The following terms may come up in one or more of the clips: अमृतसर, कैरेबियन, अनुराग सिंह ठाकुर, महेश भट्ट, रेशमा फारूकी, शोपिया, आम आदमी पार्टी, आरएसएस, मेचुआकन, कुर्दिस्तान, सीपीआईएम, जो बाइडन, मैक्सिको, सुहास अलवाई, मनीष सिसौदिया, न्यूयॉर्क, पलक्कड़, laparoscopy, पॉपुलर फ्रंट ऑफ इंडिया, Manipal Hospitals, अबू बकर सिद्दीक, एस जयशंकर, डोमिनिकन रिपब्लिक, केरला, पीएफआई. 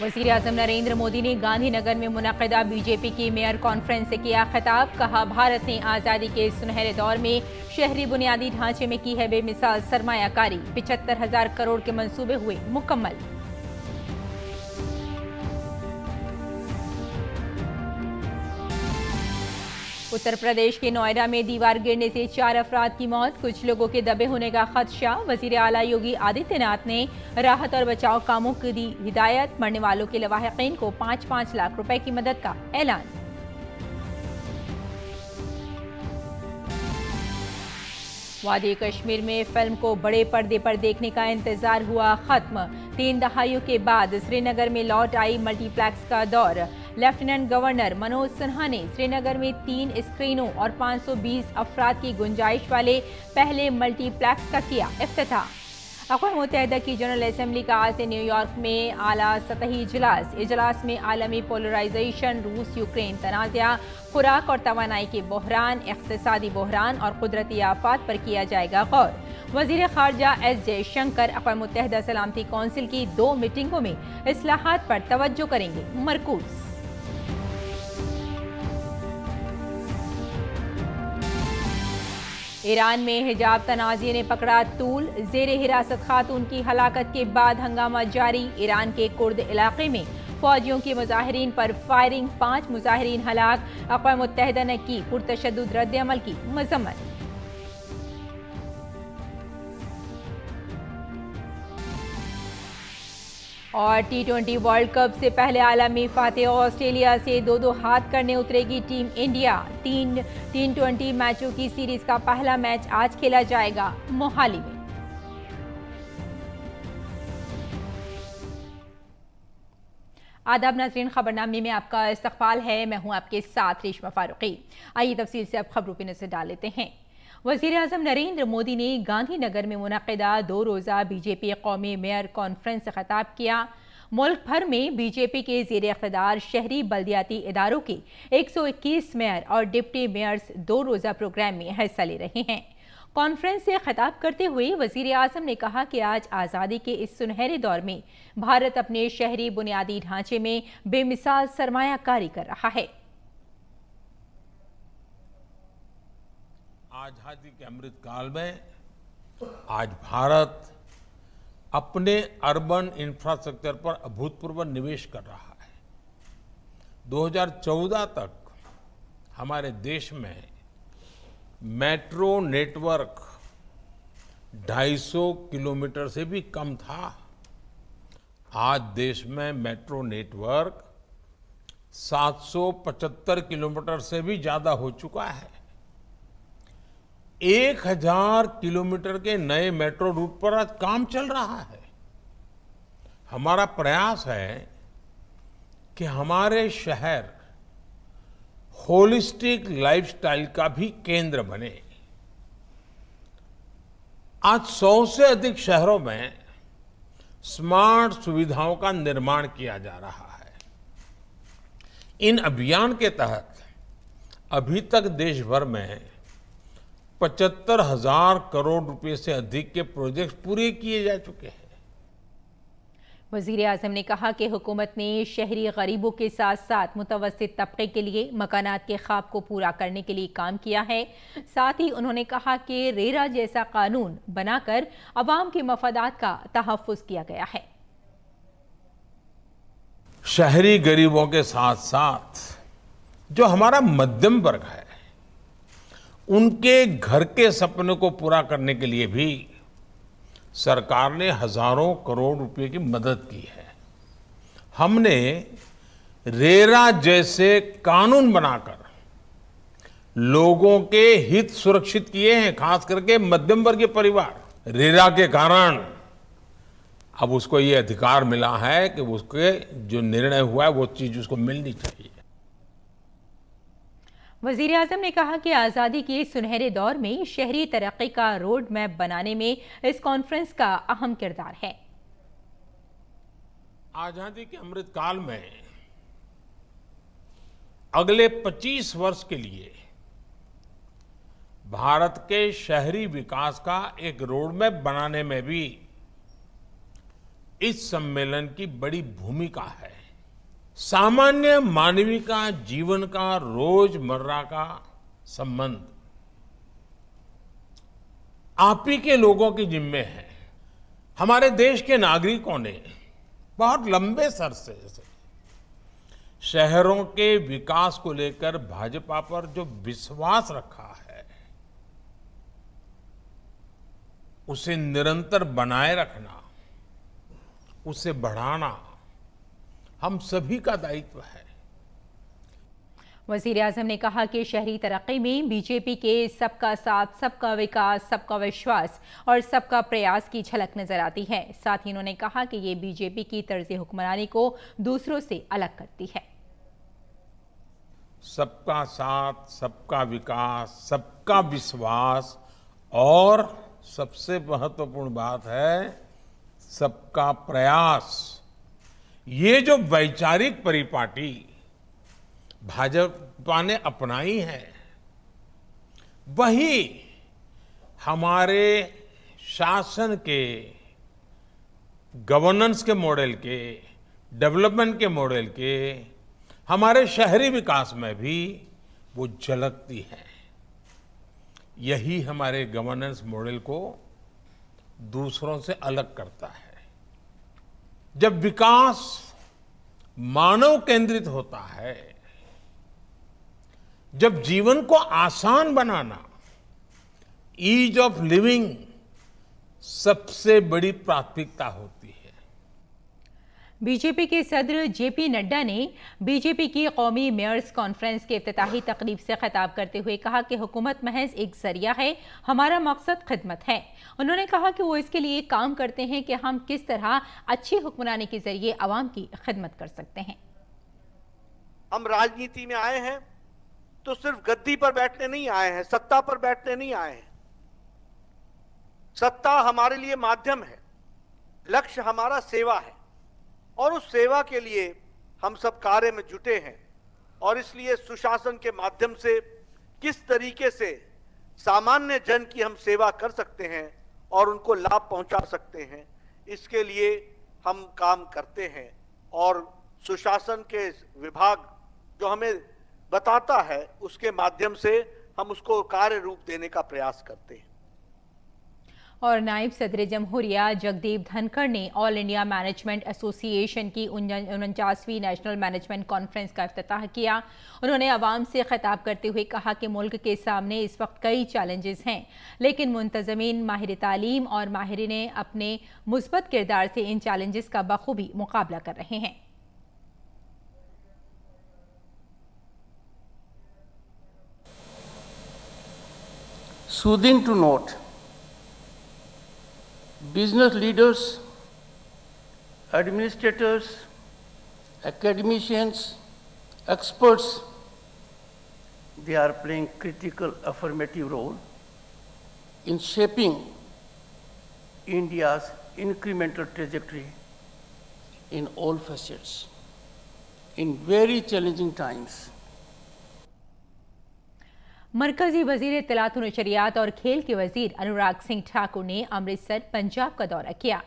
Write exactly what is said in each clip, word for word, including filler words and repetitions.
वज़ीर आज़म नरेंद्र मोदी ने गांधीनगर में मुनक़दा बीजेपी की मेयर कॉन्फ्रेंस से किया खिताब। कहा, भारत ने आज़ादी के सुनहरे दौर में शहरी बुनियादी ढांचे में की है बेमिसाल सरमायाकारी। पिचहत्तर हजार करोड़ के मंसूबे हुए मुकम्मल। उत्तर प्रदेश के नोएडा में दीवार गिरने से चार अफराद की मौत, कुछ लोगों के दबे होने का खदशा। वजीर आला योगी आदित्यनाथ ने राहत और बचाव कामों की दी हिदायत। मरने वालों के लवाहकीन को पाँच पाँच लाख रुपए की मदद का ऐलान। वादी कश्मीर में फिल्म को बड़े पर्दे पर देखने का इंतजार हुआ खत्म। तीन दहाइयों के बाद श्रीनगर में लौट आई मल्टीप्लेक्स का दौर। लेफ्टिनेंट गवर्नर मनोज सिन्हा ने श्रीनगर में तीन स्क्रीनों और पाँच सौ बीस अफराद की गुंजाइश वाले पहले मल्टीप्लेक्स का किया इफ्तिताह। अकवा मुत्तहिदा की जनरल असम्बली का आज से न्यूयॉर्क में आला सतही इजलास। इजलास में आलमी पोलराइजेशन, रूस यूक्रेन तनाज़ा, खुराक और तवानाई के बहरान, इक्तिसादी बहरान और कुदरती आफात पर किया जाएगा गौर। वज़ीर ख़ारजा एस जयशंकर अक़वा मुत्तहिदा सलामती कौंसिल की दो मीटिंगों में इस्लाहात पर तवज्जो करेंगे मरकूज़। ईरान में हिजाब तनाज़े ने पकड़ा तूल। जेर हिरासत खातून की हलाकत के बाद हंगामा जारी। ईरान के कुर्द इलाके में फौजियों के मुजाहरीन पर फायरिंग, पाँच मुजाहरीन हलाक। अक़वा मुत्तहिदा ने की पुरतशद्दुद रद्दअमल की मजम्मत। और टी ट्वेंटी वर्ल्ड कप से पहले आलमी फातह ऑस्ट्रेलिया से दो दो हाथ करने उतरेगी टीम इंडिया। तीन तीन ट्वेंटी मैचों की सीरीज का पहला मैच आज खेला जाएगा मोहाली में। आदाब नाज़रीन, खबरनामे में आपका इस्तकबाल है। मैं हूं आपके साथ रेशमा फारूकी। आइए तफसील से अब खबरों पर नजर डाल लेते हैं। वज़ीर आज़म नरेंद्र मोदी ने गांधीनगर में मुनक़दा दो रोज़ा बीजेपी कौमी मेयर कॉन्फ्रेंस से खिताब किया। मुल्क भर में बीजेपी के ज़ेर इक़्तिदार शहरी बल्दियाती इदारों के एक सौ इक्कीस मेयर और डिप्टी मेयर्स दो रोज़ा प्रोग्राम में हिस्सा ले रहे हैं। कॉन्फ्रेंस से खिताब करते हुए वज़ीर आज़म ने कहा कि आज आज़ादी के इस सुनहरे दौर में भारत अपने शहरी बुनियादी ढांचे में बेमिसाल सरमायाकारी कर रहा है। आज़ादी के अमृत काल में आज भारत अपने अर्बन इंफ्रास्ट्रक्चर पर अभूतपूर्व निवेश कर रहा है। दो हज़ार चौदह तक हमारे देश में मेट्रो नेटवर्क दो सौ पचास किलोमीटर से भी कम था। आज देश में मेट्रो नेटवर्क सात सौ पचहत्तर किलोमीटर से भी ज़्यादा हो चुका है। एक हजार किलोमीटर के नए मेट्रो रूट पर आज काम चल रहा है। हमारा प्रयास है कि हमारे शहर होलिस्टिक लाइफस्टाइल का भी केंद्र बने। आज सौ से अधिक शहरों में स्मार्ट सुविधाओं का निर्माण किया जा रहा है। इन अभियान के तहत अभी तक देश भर में पचहत्तर हजार करोड़ रुपए से अधिक के प्रोजेक्ट पूरे किए जा चुके हैं। वज़ीर आज़म ने कहा कि हुकूमत ने शहरी गरीबों के साथ साथ मुतवस्सित तबके के लिए मकानात के ख्वाब को पूरा करने के लिए काम किया है। साथ ही उन्होंने कहा कि रेरा जैसा कानून बनाकर अवाम के मफादात का तहफ़्फ़ुज़ किया गया है। शहरी गरीबों के साथ साथ जो हमारा मध्यम वर्ग है, उनके घर के सपने को पूरा करने के लिए भी सरकार ने हजारों करोड़ रुपए की मदद की है। हमने रेरा जैसे कानून बनाकर लोगों के हित सुरक्षित किए हैं, खास करके मध्यम वर्गीय परिवार। रेरा के कारण अब उसको ये अधिकार मिला है कि उसके जो निर्णय हुआ है वो चीज़ उसको मिलनी चाहिए। वज़ीर आज़म ने कहा कि आज़ादी के सुनहरे दौर में शहरी तरक्की का रोड मैप बनाने में इस कॉन्फ्रेंस का अहम किरदार है। आज़ादी के अमृत काल में अगले पच्चीस वर्ष के लिए भारत के शहरी विकास का एक रोड मैप बनाने में भी इस सम्मेलन की बड़ी भूमिका है। सामान्य मानवी का जीवन का रोजमर्रा का संबंध आप ही के लोगों के जिम्मे है। हमारे देश के नागरिकों ने बहुत लंबे अरसे से शहरों के विकास को लेकर भाजपा पर जो विश्वास रखा है उसे निरंतर बनाए रखना, उसे बढ़ाना हम सभी का दायित्व है। वजीर आजम ने कहा कि शहरी तरक्की में बीजेपी के सबका साथ, सबका विकास, सबका विश्वास और सबका प्रयास की झलक नजर आती है। साथ ही उन्होंने कहा कि ये बीजेपी की तर्ज हुक्मरानी को दूसरों से अलग करती है। सबका साथ, सबका विकास, सबका विश्वास और सबसे महत्वपूर्ण बात है सबका प्रयास। ये जो वैचारिक परिपाटी भाजपा ने अपनाई है वही हमारे शासन के, गवर्नेंस के मॉडल के, डेवलपमेंट के मॉडल के, हमारे शहरी विकास में भी वो झलकती है। यही हमारे गवर्नेंस मॉडल को दूसरों से अलग करता है। जब विकास मानव केंद्रित होता है, जब जीवन को आसान बनाना, ईज ऑफ लिविंग सबसे बड़ी प्राथमिकता होती है। बीजेपी के सदर जेपी नड्डा ने बीजेपी की कौमी मेयर्स कॉन्फ्रेंस के इफ्तिताही तकरीब से खिताब करते हुए कहा कि हुकूमत महज एक जरिया है, हमारा मकसद खिदमत है। उन्होंने कहा कि वो इसके लिए काम करते हैं कि हम किस तरह अच्छी हुक्मरानी के जरिए आवाम की खिदमत कर सकते हैं। हम राजनीति में आए हैं तो सिर्फ गद्दी पर बैठने नहीं आए हैं, सत्ता पर बैठने नहीं आए हैं। सत्ता हमारे लिए माध्यम है, लक्ष्य हमारा सेवा है और उस सेवा के लिए हम सब कार्य में जुटे हैं। और इसलिए सुशासन के माध्यम से किस तरीके से सामान्य जन की हम सेवा कर सकते हैं और उनको लाभ पहुंचा सकते हैं, इसके लिए हम काम करते हैं। और सुशासन के विभाग जो हमें बताता है उसके माध्यम से हम उसको कार्य रूप देने का प्रयास करते हैं। और नायब सदर जमहूरिया जगदीप धनखड़ ने ऑल इंडिया मैनेजमेंट एसोसिएशन की उनचासवीं नेशनल मैनेजमेंट कॉन्फ्रेंस का इफ्तिताह किया। उन्होंने आवाम से खिताब करते हुए कहा कि मुल्क के सामने इस वक्त कई चैलेंजेस हैं, लेकिन मुंतजमीन, माहिर तालीम और माहिरीन अपने मुस्बत किरदार से इन चैलेंजेस का बखूबी मुकाबला कर रहे हैं। Soothing to note, business leaders, administrators, academicians, experts, they are playing critical affirmative role in shaping India's incremental trajectory in all facets, in very challenging times. मरकजी वजीर इत्तलात व नशरियात और खेल के वजीर अनुराग सिंह ठाकुर ने अमृतसर, पंजाब का दौरा किया।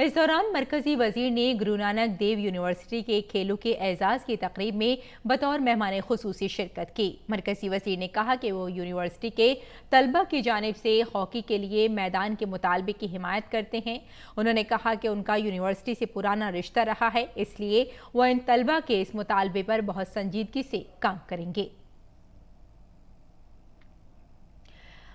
इस दौरान मरकजी वजीर ने गुरु नानक देव यूनिवर्सिटी के खेलों के एजाज़ की तकरीब में बतौर मेहमान खुसूसी शिरकत की। मरकजी वजीर ने कहा कि वो यूनिवर्सिटी के तलबा की जानिब से हॉकी के लिए मैदान के मुतालबे की हिमायत करते हैं। उन्होंने कहा कि उनका यूनिवर्सिटी से पुराना रिश्ता रहा है, इसलिए वह इन तलबा के इस मुतालबे पर बहुत संजीदगी से काम करेंगे।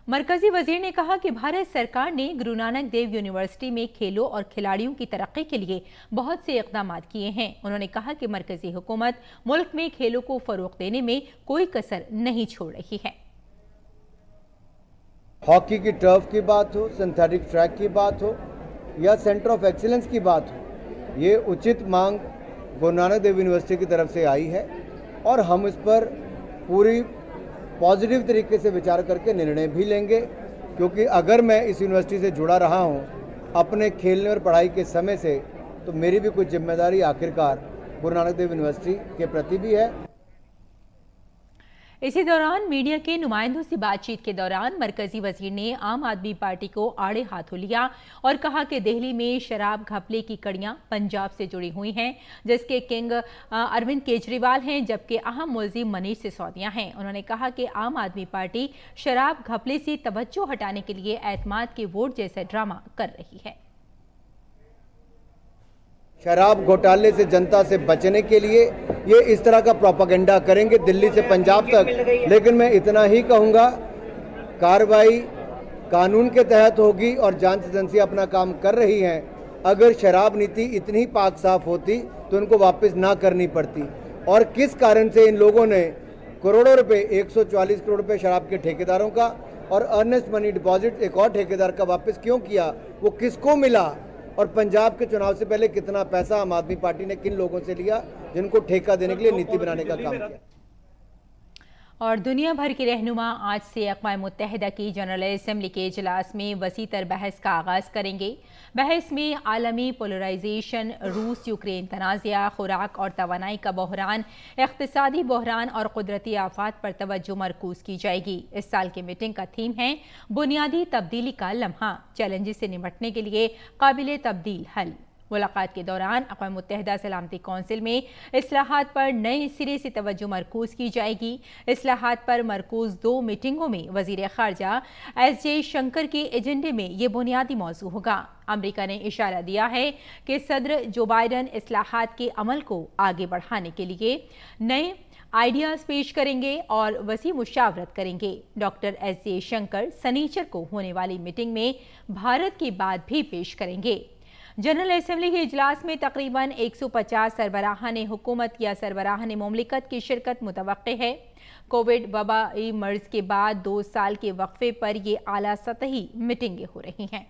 मरकजी वजीर ने कहा कि भारत सरकार ने गुरु नानक देव यूनिवर्सिटी में खेलों और खिलाड़ियों की तरक्की के लिए बहुत से इकदाम किए हैं। उन्होंने कहा कि मरकजी हुकूमत मुल्क में खेलों को फरोग देने में कोई कसर नहीं छोड़ रही है। हॉकी की टर्फ की बात हो, सिंथेटिक ट्रैक की बात हो या सेंटर ऑफ एक्सीलेंस की बात हो, ये उचित मांग गुरु नानक देव यूनिवर्सिटी की तरफ से आई है और हम इस पर पूरी पॉजिटिव तरीके से विचार करके निर्णय भी लेंगे, क्योंकि अगर मैं इस यूनिवर्सिटी से जुड़ा रहा हूं अपने खेलने और पढ़ाई के समय से तो मेरी भी कुछ जिम्मेदारी आखिरकार गुरु नानक देव यूनिवर्सिटी के प्रति भी है। इसी दौरान मीडिया के नुमाइंदों से बातचीत के दौरान मरकजी वजीर ने आम आदमी पार्टी को आड़े हाथों लिया और कहा कि दिल्ली में शराब घपले की कड़ियां पंजाब से जुड़ी हुई हैं, जिसके किंग अरविंद केजरीवाल हैं जबकि अहम मुलजिम मनीष सिसौदिया हैं। उन्होंने कहा कि आम आदमी पार्टी शराब घपले से तवज्जो हटाने के लिए एतमाद के वोट जैसा ड्रामा कर रही है। शराब घोटाले से जनता से बचने के लिए ये इस तरह का प्रोपागेंडा करेंगे दिल्ली से पंजाब तक। लेकिन मैं इतना ही कहूँगा, कार्रवाई कानून के तहत होगी और जांच एजेंसी अपना काम कर रही हैं। अगर शराब नीति इतनी पाक साफ होती तो इनको वापस ना करनी पड़ती। और किस कारण से इन लोगों ने करोड़ों रुपए, एक सौ चालीस करोड़ रुपए शराब के ठेकेदारों का और अर्नेस्ट मनी डिपॉजिट एक और ठेकेदार का वापस क्यों किया, वो किसको मिला, और पंजाब के चुनाव से पहले कितना पैसा आम आदमी पार्टी ने किन लोगों से लिया जिनको ठेका देने के लिए नीति बनाने का काम किया। और दुनिया भर के रहनुमा आज से अकवा मुत्तहिदा की जनरल असम्बली के इजलास में वसी तर बहस का आगाज़ करेंगे। बहस में आलमी पोलराइजेशन, रूस यूक्रेन तनाज़ा, खुराक और तवानाई का बहरान, इक़्तिसादी बहरान और कुदरती आफात पर तवज्जो मरकूज़ की जाएगी। इस साल की मीटिंग का थीम है बुनियादी तब्दीली का लम्हा, चैलेंजेस से निपटने के लिए काबिल तब्दील हल। मुलाकात के दौरान अक़वा मुत्तहिदा सलामती कौंसिल में इस्लाहात पर नए सिरे से तवज्जो मरकूज़ की जाएगी। इस्लाहात पर मरकूज़ दो मीटिंगों में वज़ीर ख़ारजा एस जयशंकर के एजेंडे में ये बुनियादी मौजू होगा। अमरीका ने इशारा दिया है कि सदर जो बाइडन इस्लाहात के अमल को आगे बढ़ाने के लिए नए आइडियाज़ पेश करेंगे और वसी मुशावरत करेंगे। डॉक्टर एस जयशंकर सनीचर को होने वाली मीटिंग में भारत की बात भी पेश करेंगे। जनरल असम्बली के इजलास में तकरीबन एक सौ पचास सरबराहान हुकूमत या सरबराहान मुमलिकत की शिरकत मुतवक्के है। कोविड वबाई मर्ज के बाद दो साल के वक्फे पर ये आला सतही मीटिंगें हो रही हैं।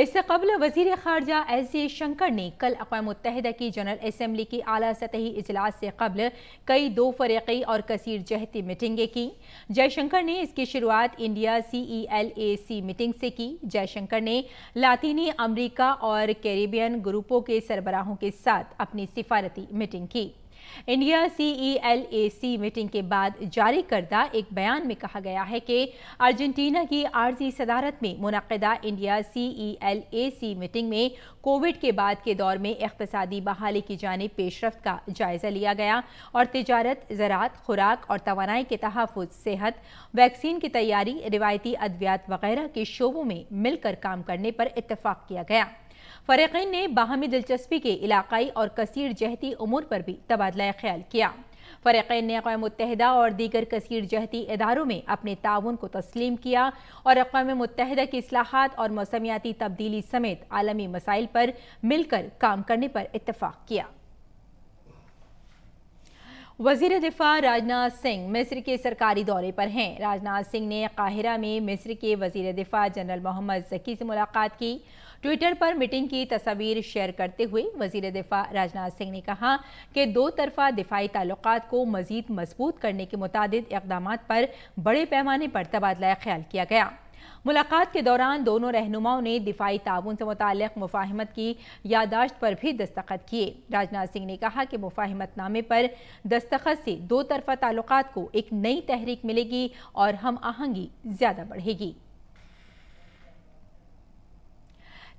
इससे कबल वज़ीर ख़ारजा एस जयशंकर ने कल अक़वा मुत्तहिदा की जनरल असम्बली की आला सतही इजलास से कबल कई दो फरीक़ी और कसीर जहती मीटिंगें की। जयशंकर ने इसकी शुरुआत India C E L A C meeting से की। जयशंकर ने लातीनी अमरीका और कैरेबियन ग्रुपों के सरबराहों के साथ अपनी सिफारती मीटिंग की। India C E L A C meeting के बाद जारी करदा एक बयान में कहा गया है कि अर्जेंटीना की आर्जी सदारत में मुनक़दा India C E L A C meeting में कोविड के बाद के दौर में इक़्तिसादी बहाली की जानिब पेशरफ्त का जायज़ा लिया गया और तिजारत, ज़राअत, खुराक और तवानाई के तहफ़्फ़ुज़, सेहत, वैक्सीन की तैयारी, रिवायती अद्वियात वगैरह के शोबों में मिलकर काम करने पर इत्तफ़ाक़ किया गया। फरीक़ीन ने बाहमी दिलचस्पी के इलाक़ाई और कसीर जहती उमूर पर भी तबादला ख्याल किया। फरीक़ीन ने अक़वाम मुत्तहिदा और दीगर कसीर जहती इदारों में अपने ताउन को तस्लीम किया और अक़वाम मुत्तहिदा की इस्लाहात और मौसमियाती तब्दीली समेत आलमी मसाइल पर मिलकर काम करने पर इत्तफ़ाक़ किया। वज़ीर दिफ़ा राजनाथ सिंह मिस्र के सरकारी दौरे पर हैं। राजनाथ सिंह ने काहिरा में मिस्र के वज़ीर दिफ़ा जनरल मोहम्मद जकी से मुलाकात की। ट्विटर पर मीटिंग की तस्वीर शेयर करते हुए वज़ीर दिफ़ा राजनाथ सिंह ने कहा कि दो तरफ़ा दिफ़ाई ताल्लुकात को मज़ीद मजबूत करने के मुतादिद इक़दामात पर बड़े पैमाने पर तबादला ख्याल किया गया। मुलाकात के दौरान दोनों रहनुमाओं ने दिफ़ाई ताउन से मुताल्लिक़ मुफाहमत की यादाश्त पर भी दस्तखत किए। राजनाथ सिंह ने कहा कि मुफाहमतनामे पर दस्तखत से दो तरफ़ा ताल्लुकात को एक नई तहरीक मिलेगी और हम आहंगी ज़्यादा बढ़ेगी।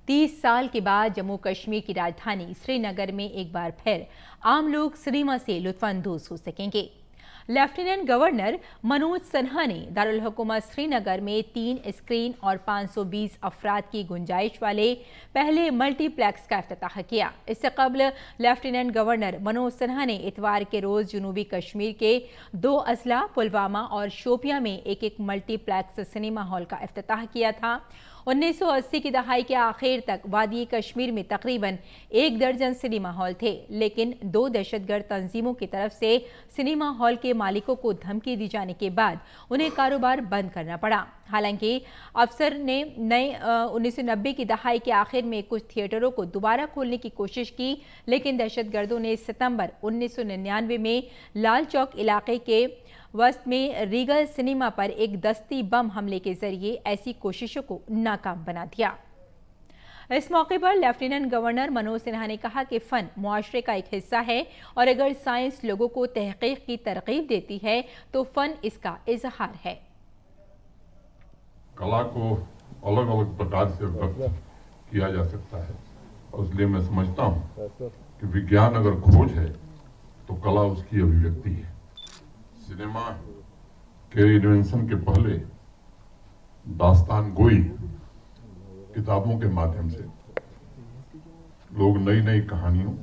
तीस साल के बाद जम्मू कश्मीर की राजधानी श्रीनगर में एक बार फिर आम लोग सिनेमा से लुत्फानंदोज हो सकेंगे। लेफ्टिनेंट गवर्नर मनोज सिन्हा ने दारुल हुकूमत श्रीनगर में तीन स्क्रीन और पाँच सौ बीस अफराद की गुंजाइश वाले पहले मल्टीप्लेक्स का इफ्तिताह किया। इससे कबल लेफ्टिनेंट गवर्नर मनोज सिन्हा ने इतवार के रोज़ जनूबी कश्मीर के दो अजला पुलवामा और शोपिया में एक एक मल्टीप्लेक्स सिनेमा हॉल का इफ्तिताह किया था। उन्नीस सौ अस्सी की दहाई के आखिर तक वादी कश्मीर में तकरीबन एक दर्जन सिनेमा हॉल थे, लेकिन दो दहशतगर्द तंजीमों की तरफ से सिनेमा हॉल के मालिकों को धमकी दी जाने के बाद उन्हें कारोबार बंद करना पड़ा। हालांकि अफसर ने नए उन्नीस सौ नब्बे की दहाई के आखिर में कुछ थिएटरों को दोबारा खोलने की कोशिश की, लेकिन दहशतगर्दों ने सितंबर उन्नीस सौ निन्यानवे में लाल चौक इलाके के वस्त में रीगल सिनेमा पर एक दस्ती बम हमले के जरिए ऐसी कोशिशों को नाकाम बना दिया। इस मौके पर लेफ्टिनेंट गवर्नर मनोज सिन्हा ने कहा कि फ़न मुआशरे का एक हिस्सा है और अगर साइंस लोगों को तहक़ीक़ की तरक़ीब देती है तो फ़न इसका इजहार है। कला को अलग अलग प्रकार से व्यक्त किया जा सकता है, इसलिए मैं समझता हूँ कि विज्ञान अगर खोज है तो कला उसकी अभिव्यक्ति है। सिनेमा के इन्वेंशन के पहले दास्तान गोई किताबों के माध्यम से लोग नई नई कहानियों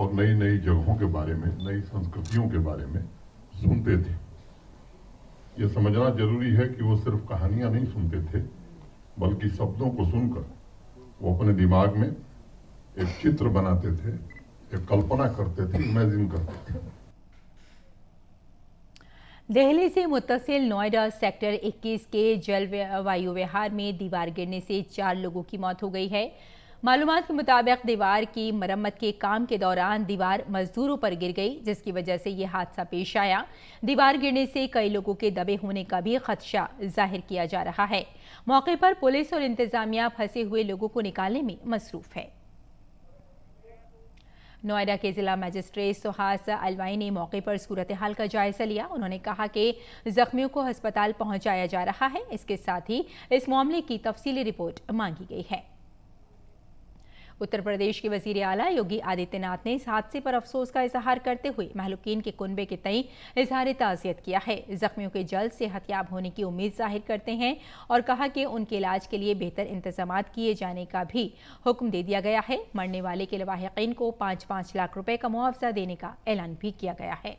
और नई नई जगहों के बारे में, नई संस्कृतियों के बारे में सुनते थे। ये समझना जरूरी है कि वो सिर्फ कहानियां नहीं सुनते थे, बल्कि शब्दों को सुनकर वो अपने दिमाग में एक चित्र बनाते थे, एक कल्पना करते थे, इमेजिन करते थे। दिल्ली से मुत्तसिल नोएडा सेक्टर इक्कीस के जल वायु विहार में दीवार गिरने से चार लोगों की मौत हो गई है। मालूमात के मुताबिक दीवार की मरम्मत के काम के दौरान दीवार मजदूरों पर गिर गई, जिसकी वजह से ये हादसा पेश आया। दीवार गिरने से कई लोगों के दबे होने का भी खदशा जाहिर किया जा रहा है। मौके पर पुलिस और इंतजामिया फंसे हुए लोगों को निकालने में मसरूफ है। नोएडा के जिला मजिस्ट्रेट सुहास अलवाई ने मौके पर सूरत हाल का जायजा लिया। उन्होंने कहा कि जख्मियों को अस्पताल पहुँचाया जा रहा है। इसके साथ ही इस मामले की तफसीली रिपोर्ट मांगी गई है। उत्तर प्रदेश के वजीर आला योगी आदित्यनाथ ने इस हादसे पर अफसोस का इजहार करते हुए महलुकीन के कुनबे के तई इजहार ताज़ियत किया है। जख्मियों के जल्द सेहतयाब होने की उम्मीद जाहिर करते हैं और कहा कि उनके इलाज के लिए बेहतर इंतजाम किए जाने का भी हुक्म दे दिया गया है। मरने वाले के लवाहिकीन को पाँच पाँच लाख रुपये का मुआवजा देने का ऐलान भी किया गया है।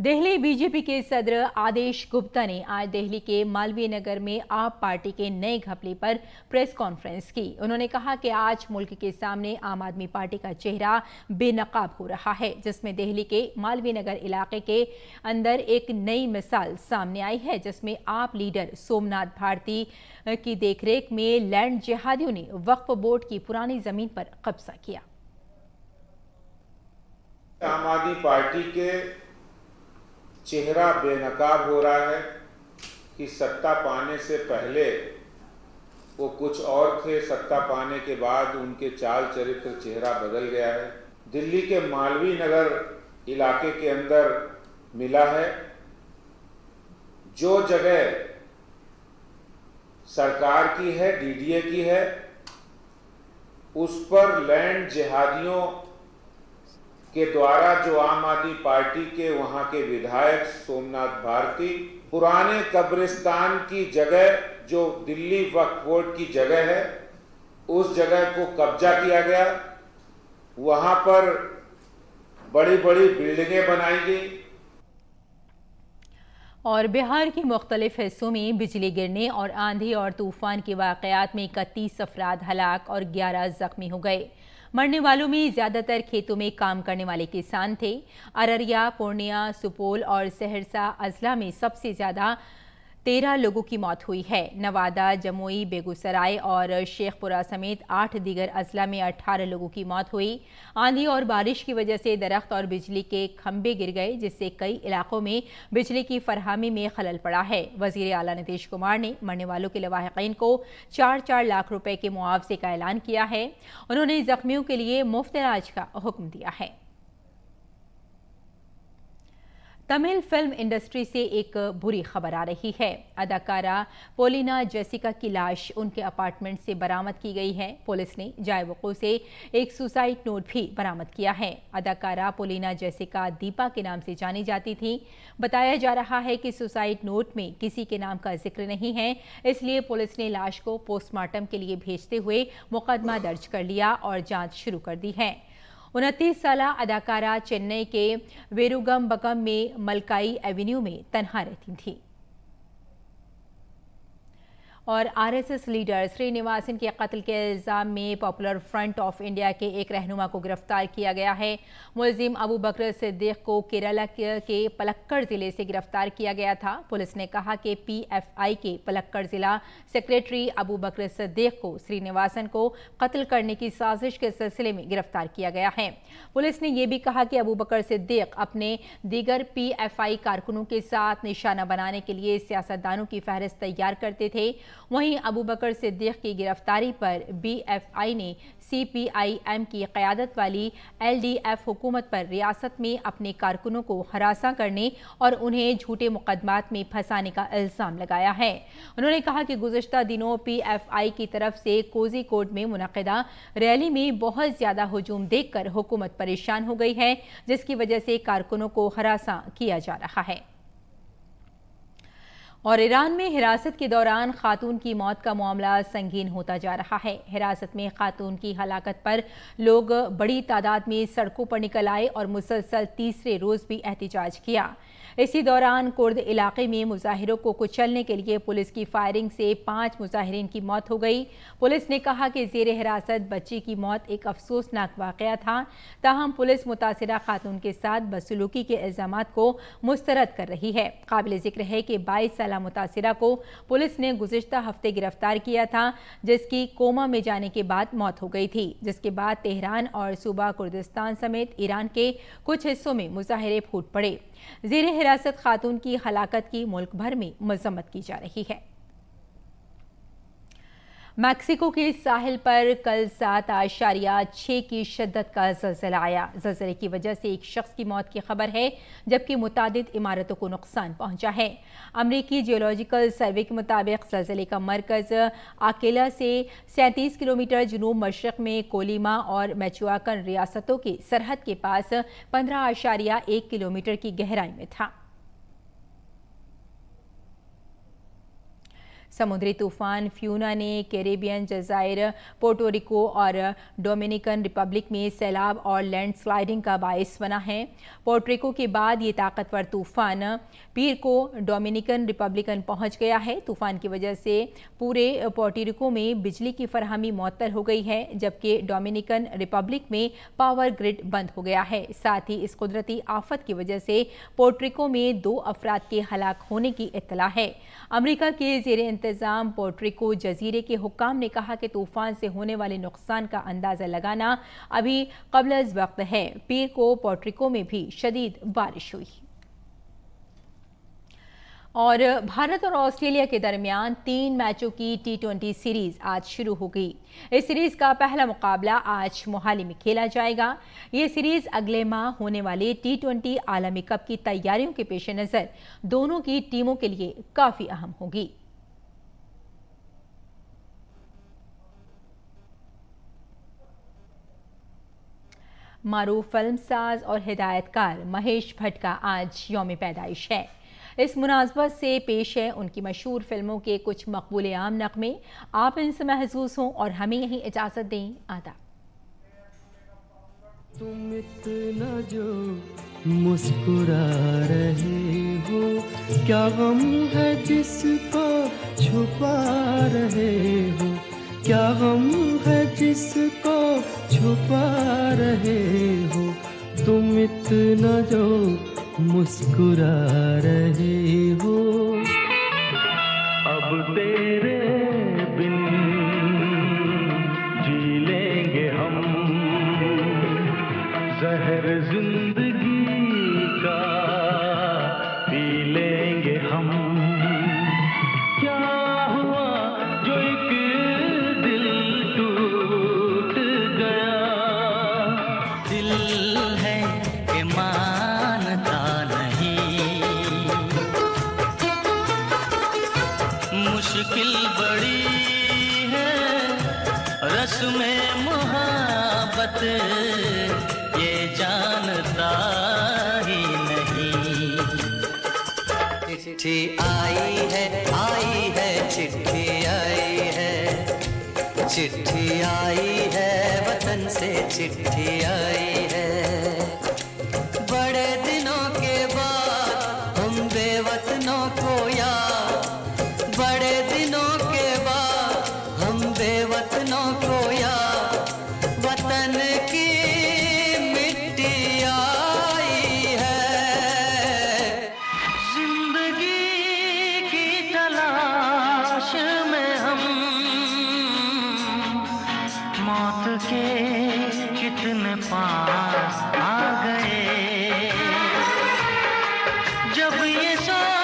दिल्ली बीजेपी के सदर आदेश गुप्ता ने आज दिल्ली के मालवीय नगर में आप पार्टी के नए घपले पर प्रेस कॉन्फ्रेंस की। उन्होंने कहा कि आज मुल्क के सामने आम आदमी पार्टी का चेहरा बेनकाब हो रहा है, जिसमें दिल्ली के मालवीय नगर इलाके के अंदर एक नई मिसाल सामने आई है, जिसमें आप लीडर सोमनाथ भारती की देखरेख में लैंड जिहादियों ने वक्फ बोर्ड की पुरानी जमीन पर कब्जा किया। आम आदमी पार्टी के चेहरा बेनकाब हो रहा है कि सत्ता पाने से पहले वो कुछ और थे, सत्ता पाने के बाद उनके चाल चरित्र चेहरा बदल गया है। दिल्ली के मालवीय नगर इलाके के अंदर मिला है, जो जगह सरकार की है, डीडीए की है, उस पर लैंड जिहादियों के द्वारा जो आम आदमी पार्टी के वहाँ के विधायक सोमनाथ भारती पुराने कब्रिस्तान की जगह जो दिल्ली वक्फ बोर्ड की जगह है, उस जगह को कब्जा किया गया। वहाँ पर बड़ी बड़ी बिल्डिंगें बनाई गई। और बिहार के मुख्तलिफ हिस्सों में बिजली गिरने और आंधी और तूफान के वाक़यात में इकतीस अफराद हलाक और ग्यारह जख्मी हो गए। मरने वालों में ज़्यादातर खेतों में काम करने वाले किसान थे। अररिया, पूर्णिया, सुपौल और सहरसा अजला में सबसे ज़्यादा तेरह लोगों की मौत हुई है। नवादा, जमुई, बेगूसराय और शेखपुरा समेत आठ दीगर अजला में अठारह लोगों की मौत हुई। आंधी और बारिश की वजह से दरख्त और बिजली के खंभे गिर गए, जिससे कई इलाकों में बिजली की फरहमी में खलल पड़ा है। वजीर आला नीतीश कुमार ने मरने वालों के लवाहिकीन को चार चार लाख रुपए के मुआवजे का ऐलान किया है। उन्होंने जख्मियों के लिए मुफ्त इलाज का हुक्म दिया है। तमिल फिल्म इंडस्ट्री से एक बुरी खबर आ रही है। अदाकारा पोलिना जैसिका की लाश उनके अपार्टमेंट से बरामद की गई है। पुलिस ने जायवको से एक सुसाइड नोट भी बरामद किया है। अदाकारा पोलिना जैसिका दीपा के नाम से जानी जाती थी। बताया जा रहा है कि सुसाइड नोट में किसी के नाम का जिक्र नहीं है, इसलिए पुलिस ने लाश को पोस्टमार्टम के लिए भेजते हुए मुकदमा दर्ज कर लिया और जाँच शुरू कर दी है। उनतीस साला अदाकारा चेन्नई के वेरुगम्बकम में मलकाई एवेन्यू में तन्हा रहती थी। और आरएसएस लीडर श्रीनिवासन के कत्ल के इल्ज़ाम में पॉपुलर फ्रंट ऑफ इंडिया के एक रहनुमा को गिरफ्तार किया गया है। मुलजिम अबू बकर सिद्दीक को केरला के पलक्कड़ ज़िले से गिरफ्तार किया गया था। पुलिस ने कहा कि पीएफआई के पलक्कड़ ज़िला सेक्रेटरी अबू बकर सिद्दीक को श्रीनिवासन को कत्ल करने की साजिश के सिलसिले में गिरफ्तार किया गया है। पुलिस ने यह भी कहा कि अबू बकर सिद्दीक अपने दीगर पीएफआई कारकुनों के साथ निशाना बनाने के लिए सियासतदानों की फहरिस्त तैयार करते थे। वहीं अबू बकर सिद्दीक की गिरफ्तारी पर बीएफआई ने सीपीआईएम की क़यादत वाली एलडीएफ हुकूमत पर रियासत में अपने कारकुनों को हरासा करने और उन्हें झूठे मुकदमात में फंसाने का इल्ज़ाम लगाया है। उन्होंने कहा कि गुज़श्ता दिनों पीएफआई की तरफ से कोजी कोड में मुनक़िदा रैली में बहुत ज़्यादा हुजूम देखकर हुकूमत परेशान हो गई है, जिसकी वजह से कारकुनों को हरासा किया जा रहा है। और ईरान में हिरासत के दौरान खातून की मौत का मामला संगीन होता जा रहा है। हिरासत में खातून की हलाकत पर लोग बड़ी तादाद में सड़कों पर निकल आए और मुसलसल तीसरे रोज़ भी एहतिजाज किया। इसी दौरान कुर्द इलाके में मुजाहिरों को कुचलने के लिए पुलिस की फायरिंग से पाँच मुजाहिरीन की मौत हो गई। पुलिस ने कहा कि जेर हिरासत बच्ची की मौत एक अफसोसनाक वाक़या था, ताहम पुलिस मुतासरा खातून के साथ बदसलूकी के इल्ज़ाम को मुस्तरद कर रही है। काबिल ज़िक्र है कि बाईस साल मुतासरा को पुलिस ने गुज़िश्ता हफ्ते गिरफ्तार किया था, जिसकी कोमा में जाने के बाद मौत हो गई थी, जिसके बाद तेहरान और सूबा कुर्दिस्तान समेत ईरान के कुछ हिस्सों में मुजाहिरे फूट पड़े। ज़ेर हिरासत खातून की हलाकत की मुल्क भर में मजम्मत की जा रही है। मैक्सिको के साहिल पर कल सात आशारिया छः की शिद्दत का ज़लज़ला आया। ज़लज़ले की वजह से एक शख्स की मौत की खबर है, जबकि मुतादिद इमारतों को नुकसान पहुंचा है। अमरीकी जियोलॉजिकल सर्वे के मुताबिक ज़लज़ले का मरकज़ आकेला से सैंतीस किलोमीटर जनूब मशरक़ में कोलिमा और मेचुआकन रियासतों की सरहद के पास पंद्रह आशारिया एक किलोमीटर की गहराई में था। समुद्री तूफान फ्यूना ने कैरेबियन जज़ायर पोर्टोरिको और डोमिनिकन रिपब्लिक में सैलाब और लैंडस्लाइडिंग का बायस बना है। पोर्टोरिको के बाद ये ताकतवर तूफान पीर को डोमिनिकन रिपब्लिकन पहुंच गया है। तूफान की वजह से पूरे पोर्टोरिको में बिजली की फरहमी मुअत्तल हो गई है, जबकि डोमिनिकन रिपब्लिक में पावर ग्रिड बंद हो गया है। साथ ही इस कुदरती आफत की वजह से पोर्टोरिको में दो अफराद के हलाक होने की इत्तला है। अमरीका के ज़ेरे इंतजाम पोर्टोरिको जजीरे के हुक्काम ने कहा कि तूफान से होने वाले नुकसान का अंदाज़ा लगाना अभी क़ब्ल-ए- वक्त है। पीर को पोर्टोरिको में भी शदीद बारिश हुई। और भारत और ऑस्ट्रेलिया के दरमियान तीन मैचों की टी ट्वेंटी सीरीज़ आज शुरू होगी। इस सीरीज़ का पहला मुकाबला आज मोहाली में खेला जाएगा। ये सीरीज़ अगले माह होने वाले टी ट्वेंटी आलमी कप की तैयारियों के पेश नज़र दोनों की टीमों के लिए काफ़ी अहम होगी। मारूफ फिल्मसाज और हिदायतकार महेश भट्ट का आज यौम पैदाइश है। इस मुनासबत से पेश है उनकी मशहूर फिल्मों के कुछ मकबूल आम नगमे। आप इनसे महसूस हों और हमें यही इजाज़त दें। आदा तुम इतना जो मुस्कुरा रहे हो, क्या गम है जिसको छुपा रहे हो, क्या गम है जिसको छुपा रहे हो, तुम इतना जो मुस्कुरा रहे हो। अब तेरे बिन जी लेंगे हम जहर जिंदगी का, पी लेंगे हम। क्या चिट्ठी आई है, आई है चिट्ठी आई है, चिट्ठी आई है वतन से चिट्ठी आई है। बड़े दिनों के बाद हम बेवतनों को याद, बड़े दिनों के बाद हम बेवतनों को याद, वतन की मिट्टी आई है। कितने पास आ गए जब ये सो